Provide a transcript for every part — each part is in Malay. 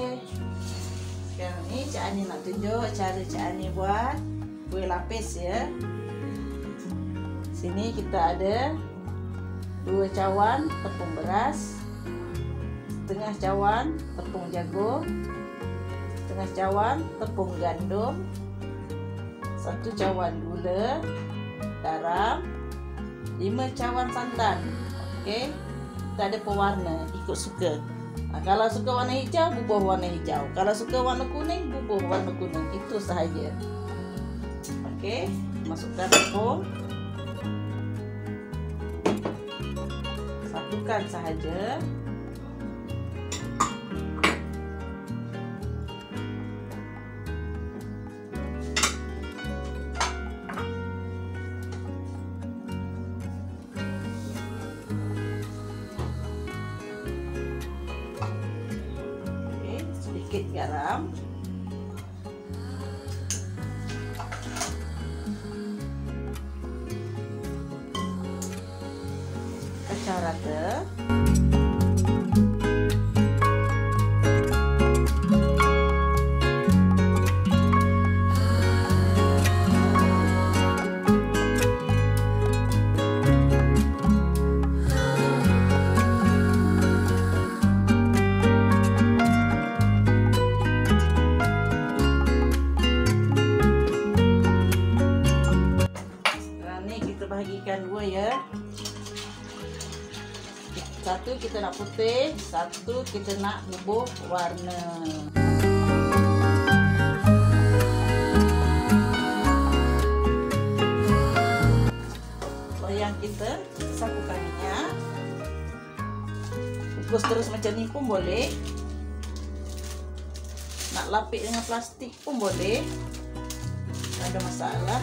air. Sekarang ni Cik Ani nak tunjuk cara Cik Ani buat kuih lapis ya. Sini kita ada 2 cawan tepung beras, setengah cawan tepung jagung, setengah cawan tepung gandum, 1 cawan gula, garam, 5 cawan santan. Okey. Kita ada pewarna ikut suka. Kalau suka warna hijau, bubuh warna hijau. Kalau suka warna kuning, bubuh warna kuning. Itu sahaja. Okey, masukkan tepung. Satukan sahaja. Sedikit garam. Kacau rata. Bagikan 2 ya. Satu kita nak putih, satu kita nak bubuh warna. Loyang kita sapukan minyak. Kukus terus macam ni pun boleh. Nak lapik dengan plastik pun boleh. Tak ada masalah.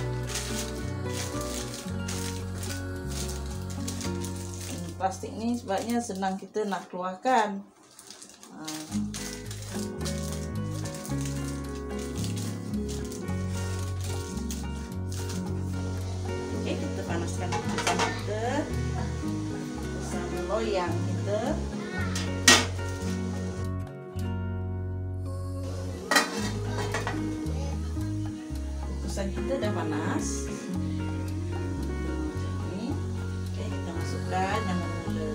Plastik ni sebabnya senang kita nak keluarkan. Okey, kita panaskan kukusan kita bersama loyang kita. Kukusan kita dah panas. Dan yang mula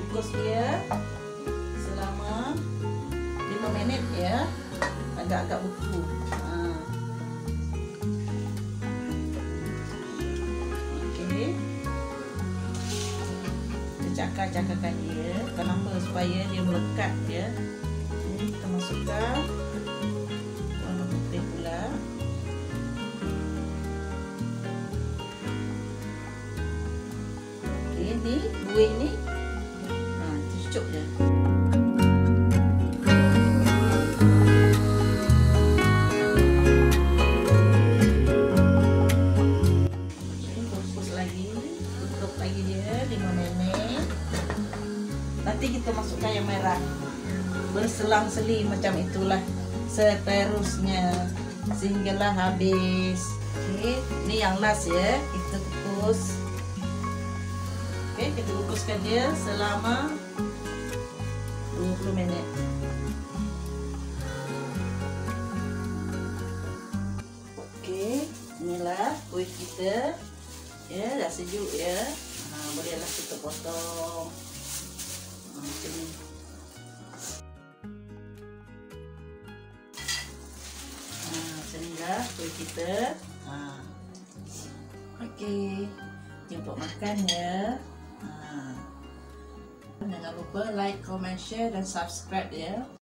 kukus dia selama 5 minit ya, agak-agak beku. Okey, cakar-cakarkan dia. Kenapa? Supaya dia melekat ya. Ini kita masukkan ni, buih ni. Cucuk je. Kukus lagi, tutup lagi dia 5 minit. Nanti kita masukkan yang merah. Berselang-seli macam itulah seterusnya sehinggalah habis. Okey, ni yang last ya, kita kukus. Okey, kita kukuskan dia selama 20 minit. Okey, inilah kuih kita. Ya, dah sejuk ya. Bolehlah kita potong. Macam ni. Sinilah kuih kita. Okey, jemput makan ya. Jangan lupa like, comment, share dan subscribe ya.